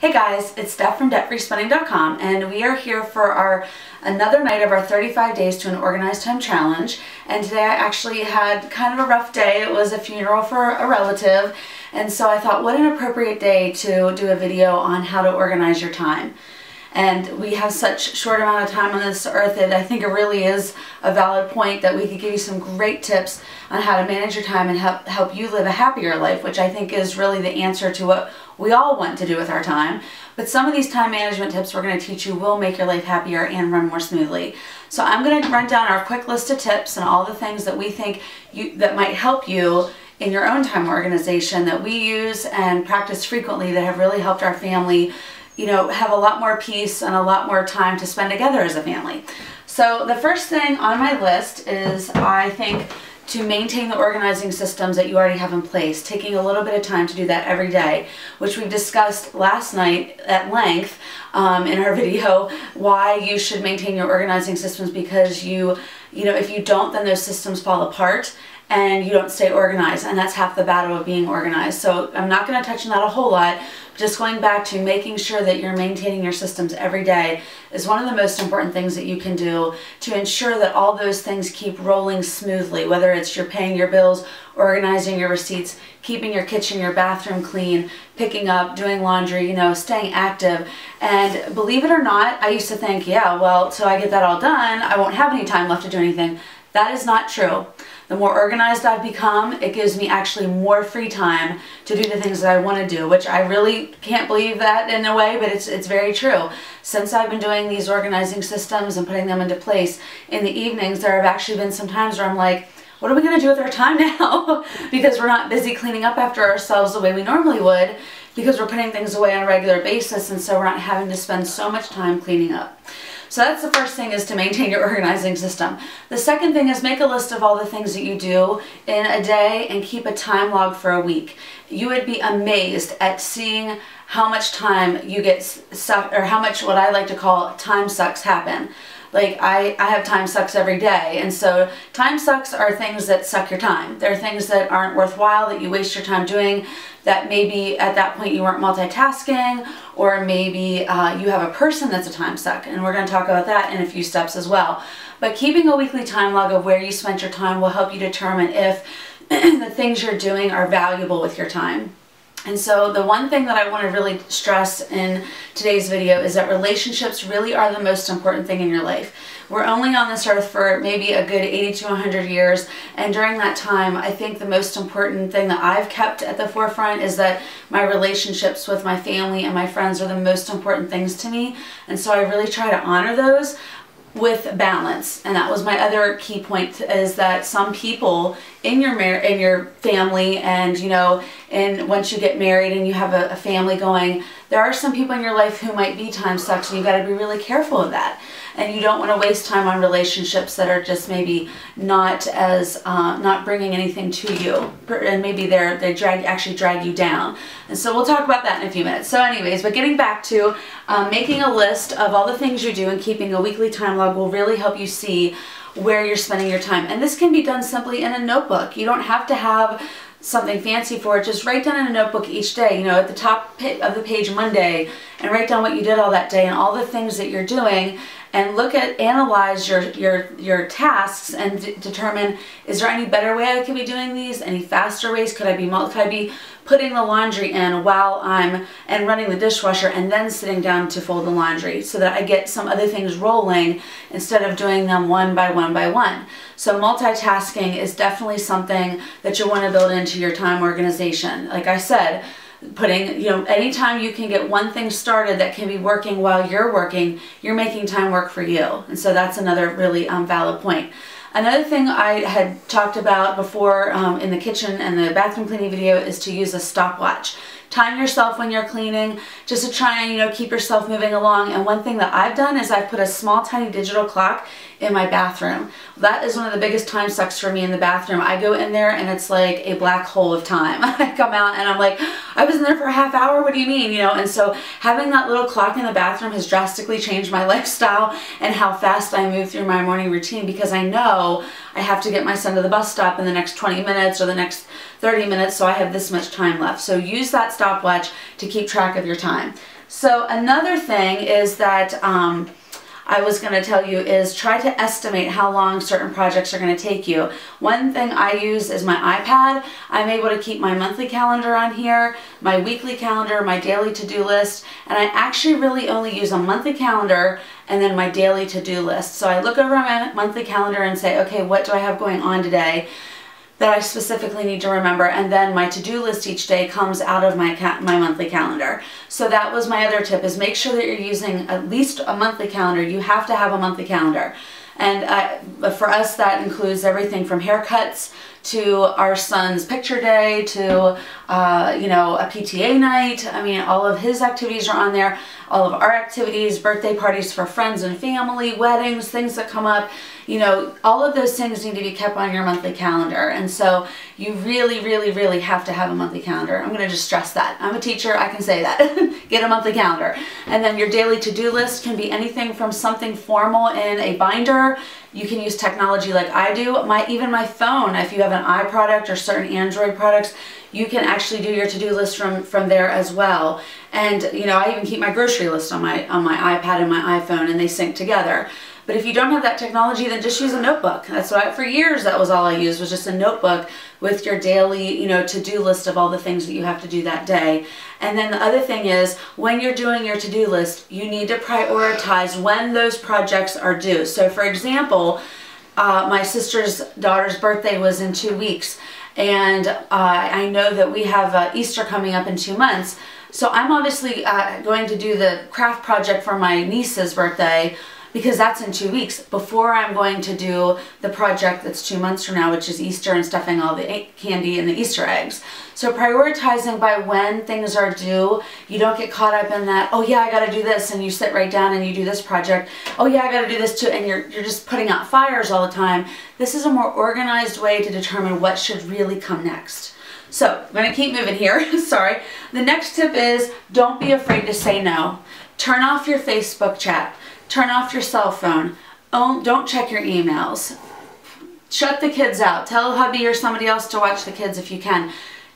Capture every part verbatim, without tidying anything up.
Hey guys, it's Steph from debt free spending dot com, and we are here for our another night of our thirty-five days to an organized time challenge. And today I actually had kind of a rough day. It was a funeral for a relative, and so I thought, what an appropriate day to do a video on how to organize your time. And we have such short amount of time on this earth that I think it really is a valid point that we could give you some great tips on how to manage your time and help help you live a happier life, which I think is really the answer to what we all want to do with our time. But some of these time management tips we're going to teach you will make your life happier and run more smoothly. So I'm going to run down our quick list of tips and all the things that we think you that might help you in your own time organization that we use and practice frequently that have really helped our family, you know, have a lot more peace and a lot more time to spend together as a family. So the first thing on my list is, I think, to maintain the organizing systems that you already have in place, taking a little bit of time to do that every day, which we discussed last night at length um, in our video, why you should maintain your organizing systems, because you, you know, if you don't, then those systems fall apart and you don't stay organized, and that's half the battle of being organized. So I'm not going to touch on that a whole lot. Just going back to making sure that you're maintaining your systems every day is one of the most important things that you can do to ensure that all those things keep rolling smoothly, whether it's you're paying your bills, organizing your receipts, keeping your kitchen, your bathroom clean, picking up, doing laundry, you know, staying active. And believe it or not, I used to think, yeah, well, so I get that all done, I won't have any time left to do anything. That is not true. The more organized I've become, it gives me actually more free time to do the things that I want to do, which I really can't believe that in a way, but it's, it's very true. Since I've been doing these organizing systems and putting them into place in the evenings, there have actually been some times where I'm like, what are we going to do with our time now? Because we're not busy cleaning up after ourselves the way we normally would, because we're putting things away on a regular basis, and so we're not having to spend so much time cleaning up. So that's the first thing, is to maintain your organizing system. The second thing is, make a list of all the things that you do in a day and keep a time log for a week. You would be amazed at seeing how much time you get sucked, or how much what I like to call time sucks happen. Like I, I have time sucks every day, and so time sucks are things that suck your time. They're things that aren't worthwhile, that you waste your time doing, that maybe at that point you weren't multitasking, or maybe uh, you have a person that's a time suck, and we're going to talk about that in a few steps as well. But keeping a weekly time log of where you spent your time will help you determine if the things you're doing are valuable with your time. And so the one thing that I want to really stress in today's video is that relationships really are the most important thing in your life. We're only on this earth for maybe a good eighty to one hundred years, and during that time, I think the most important thing that I've kept at the forefront is that my relationships with my family and my friends are the most important things to me, and so I really try to honor those with balance. And that was my other key point, is that some people in your mar in your family, and you know, and once you get married and you have a, a family going, there are some people in your life who might be time sucks, and you got to be really careful of that. And you don't want to waste time on relationships that are just maybe not as uh, not bringing anything to you, and maybe they're they drag actually drag you down. And so we'll talk about that in a few minutes. So, anyways, but getting back to um, making a list of all the things you do and keeping a weekly time log will really help you see where you're spending your time. And this can be done simply in a notebook. You don't have to have something fancy for it. Just write down in a notebook each day, you know, at the top of the page Monday, and write down what you did all that day and all the things that you're doing, and look at, analyze your your your tasks and d determine, is there any better way I could be doing these? Any faster ways? Could I be could I be putting the laundry in while I'm and running the dishwasher and then sitting down to fold the laundry, so that I get some other things rolling instead of doing them one by one by one? So multitasking is definitely something that you want to build into your time organization. Like I said, putting, you know, anytime you can get one thing started that can be working while you're working, you're making time work for you. And so that's another really um, valid point. Another thing I had talked about before um, in the kitchen and the bathroom cleaning video is to use a stopwatch. Time yourself when you're cleaning, just to try and, you know, keep yourself moving along. And one thing that I've done is I've put a small tiny digital clock in my bathroom. That is one of the biggest time sucks for me in the bathroom. I go in there and it's like a black hole of time. I come out and I'm like, I was in there for a half hour, what do you mean? You know, and so having that little clock in the bathroom has drastically changed my lifestyle and how fast I move through my morning routine, because I know I have to get my son to the bus stop in the next twenty minutes or the next thirty minutes, so I have this much time left. So use that stopwatch to keep track of your time. So another thing is that um, I was going to tell you is try to estimate how long certain projects are going to take you. One thing I use is my iPad. I'm able to keep my monthly calendar on here, my weekly calendar, my daily to-do list, and I actually really only use a monthly calendar and then my daily to-do list. So I look over my monthly calendar and say, okay, what do I have going on today that I specifically need to remember, and then my to-do list each day comes out of my ca my monthly calendar. So that was my other tip, is make sure that you're using at least a monthly calendar. You have to have a monthly calendar. And I, for us, that includes everything from haircuts to our son's picture day to, uh, you know, a P T A night. I mean, all of his activities are on there, all of our activities, birthday parties for friends and family, weddings, things that come up. You know, all of those things need to be kept on your monthly calendar. And so you really, really, really have to have a monthly calendar. I'm going to just stress that. I'm a teacher. I can say that. Get a monthly calendar. And then your daily to-do list can be anything from something formal in a binder. You can use technology like I do. My, even my phone, if you have an iProduct or certain Android products, you can actually do your to-do list from, from there as well. And, you know, I even keep my grocery list on my, on my iPad and my iPhone, and they sync together. But if you don't have that technology, then just use a notebook. That's what I, for years, that was all I used, was just a notebook with your daily, you know, to-do list of all the things that you have to do that day. And then the other thing is, when you're doing your to-do list, you need to prioritize when those projects are due. So for example, uh, my sister's daughter's birthday was in two weeks. And uh, I know that we have uh, Easter coming up in two months. So I'm obviously uh, going to do the craft project for my niece's birthday, because that's in two weeks before I'm going to do the project that's two months from now, which is Easter and stuffing all the candy and the Easter eggs. So prioritizing by when things are due, you don't get caught up in that, oh yeah, I gotta do this, and you sit right down and you do this project. Oh yeah, I gotta do this too, and you're, you're just putting out fires all the time. This is a more organized way to determine what should really come next. So I'm gonna keep moving here, sorry. The next tip is, don't be afraid to say no. Turn off your Facebook chat. Turn off your cell phone. Oh, don't check your emails. Shut the kids out. Tell hubby or somebody else to watch the kids if you can.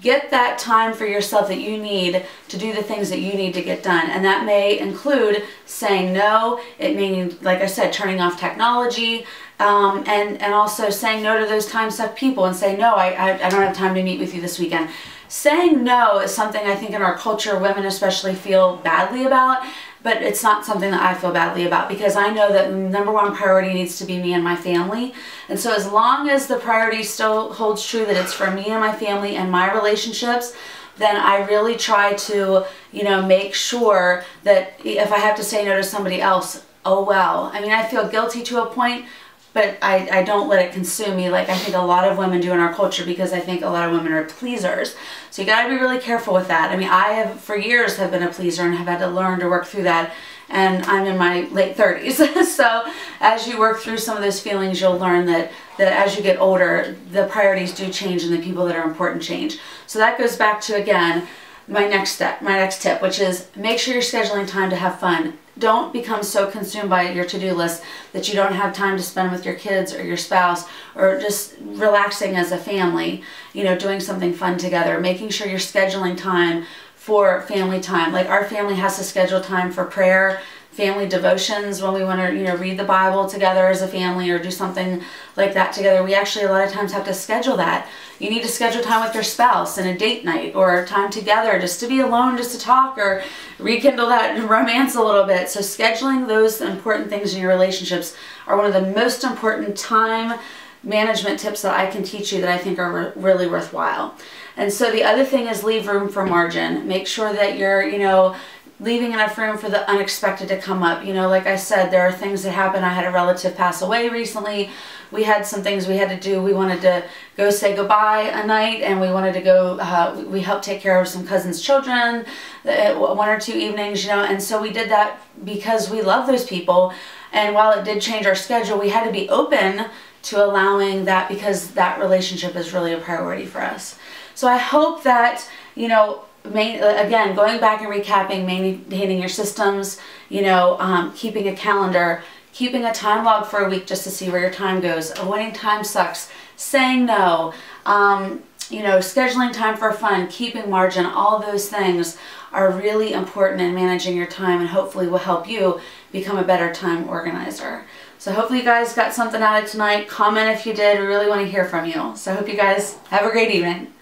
Get that time for yourself that you need to do the things that you need to get done. And that may include saying no. It may, like I said, turning off technology, um, and, and also saying no to those time suck people and say, no, I, I, I don't have time to meet with you this weekend. Saying no is something I think in our culture, women especially feel badly about. But it's not something that I feel badly about, because I know that number one priority needs to be me and my family. And so as long as the priority still holds true that it's for me and my family and my relationships, then I really try to, you know, make sure that if I have to say no to somebody else, oh well. I mean, I feel guilty to a point, but I, I don't let it consume me like I think a lot of women do in our culture, because I think a lot of women are pleasers. So you gotta be really careful with that. I mean, I have for years have been a pleaser and have had to learn to work through that, and I'm in my late thirties. So as you work through some of those feelings, you'll learn that, that as you get older, the priorities do change and the people that are important change. So that goes back to, again, my next step, my next tip, which is make sure you're scheduling time to have fun. Don't become so consumed by your to-do list that you don't have time to spend with your kids or your spouse, or just relaxing as a family, you know, doing something fun together, making sure you're scheduling time for family time. Like our family has to schedule time for prayer, family devotions, when we want to, you know, read the Bible together as a family or do something like that together. We actually a lot of times have to schedule that. You need to schedule time with your spouse and a date night, or time together just to be alone, just to talk or rekindle that romance a little bit. So scheduling those important things in your relationships are one of the most important time management tips that I can teach you that I think are really worthwhile. And so the other thing is, leave room for margin. Make sure that you're, you know, leaving enough room for the unexpected to come up. You know, like I said, there are things that happen. I had a relative pass away recently. We had some things we had to do. We wanted to go say goodbye a night, and we wanted to go, uh, we helped take care of some cousins' children, one or two evenings, you know, and so we did that because we love those people. And while it did change our schedule, we had to be open to allowing that, because that relationship is really a priority for us. So I hope that, you know, Main, again, going back and recapping, maintaining your systems, you know, um, keeping a calendar, keeping a time log for a week just to see where your time goes, avoiding time sucks, saying no, um, you know, scheduling time for fun, keeping margin, all those things are really important in managing your time and hopefully will help you become a better time organizer. So hopefully you guys got something out of tonight. Comment if you did. We really want to hear from you. So I hope you guys have a great evening.